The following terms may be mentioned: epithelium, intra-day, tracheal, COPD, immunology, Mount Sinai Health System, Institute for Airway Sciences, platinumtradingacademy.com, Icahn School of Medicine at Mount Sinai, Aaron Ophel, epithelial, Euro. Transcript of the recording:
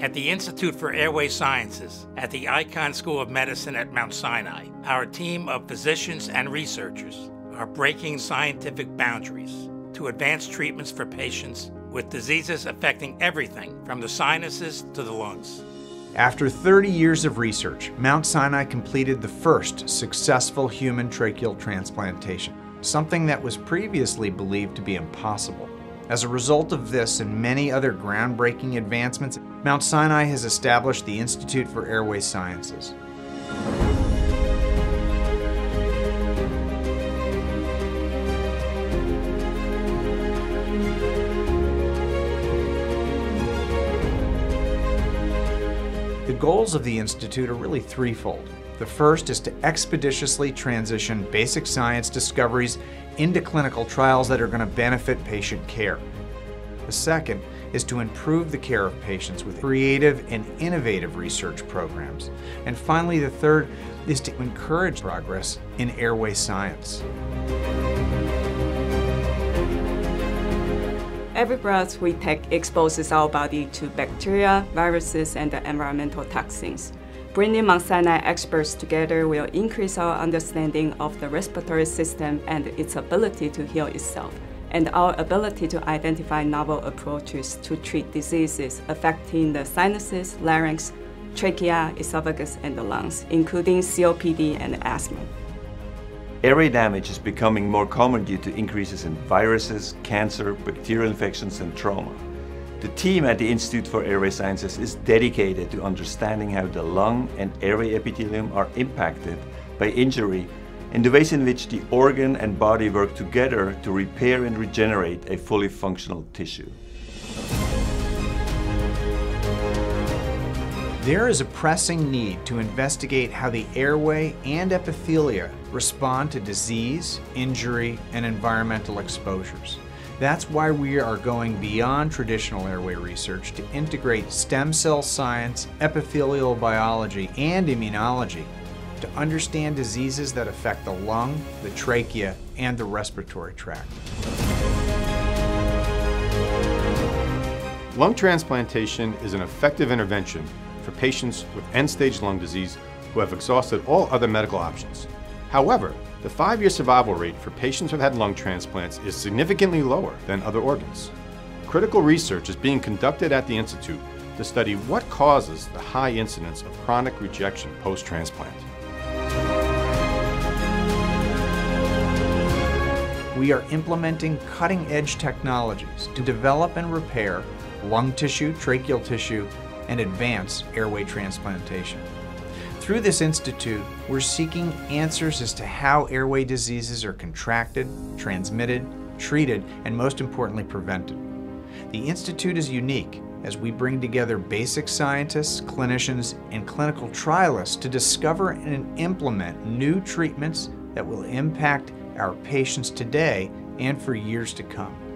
at the Institute for Airway Sciences at the Icahn School of Medicine at Mount Sinai, our team of physicians and researchers are breaking scientific boundaries to advance treatments for patients with diseases affecting everything from the sinuses to the lungs. After 30 years of research, Mount Sinai completed the first successful human tracheal transplantation, something that was previously believed to be impossible. As a result of this and many other groundbreaking advancements, Mount Sinai has established the Institute for Airway Sciences. The goals of the Institute are really threefold. The first is to expeditiously transition basic science discoveries into clinical trials that are going to benefit patient care. The second is to improve the care of patients with creative and innovative research programs. And finally, the third is to encourage progress in airway science. Every breath we take exposes our body to bacteria, viruses, and environmental toxins. Bringing Mount Sinai experts together will increase our understanding of the respiratory system and its ability to heal itself, and our ability to identify novel approaches to treat diseases affecting the sinuses, larynx, trachea, esophagus, and the lungs, including COPD and asthma. Airway damage is becoming more common due to increases in viruses, cancer, bacterial infections, and trauma. The team at the Institute for Airway Sciences is dedicated to understanding how the lung and airway epithelium are impacted by injury and the ways in which the organ and body work together to repair and regenerate a fully functional tissue. There is a pressing need to investigate how the airway and epithelia respond to disease, injury, and environmental exposures. That's why we are going beyond traditional airway research to integrate stem cell science, epithelial biology, and immunology to understand diseases that affect the lung, the trachea, and the respiratory tract. Lung transplantation is an effective intervention for patients with end-stage lung disease who have exhausted all other medical options. However, the 5-year survival rate for patients who've had lung transplants is significantly lower than other organs. Critical research is being conducted at the Institute to study what causes the high incidence of chronic rejection post-transplant. We are implementing cutting-edge technologies to develop and repair lung tissue, tracheal tissue, and advance airway transplantation. Through this institute, we're seeking answers as to how airway diseases are contracted, transmitted, treated, and most importantly, prevented. The institute is unique as we bring together basic scientists, clinicians, and clinical trialists to discover and implement new treatments that will impact our patients today and for years to come.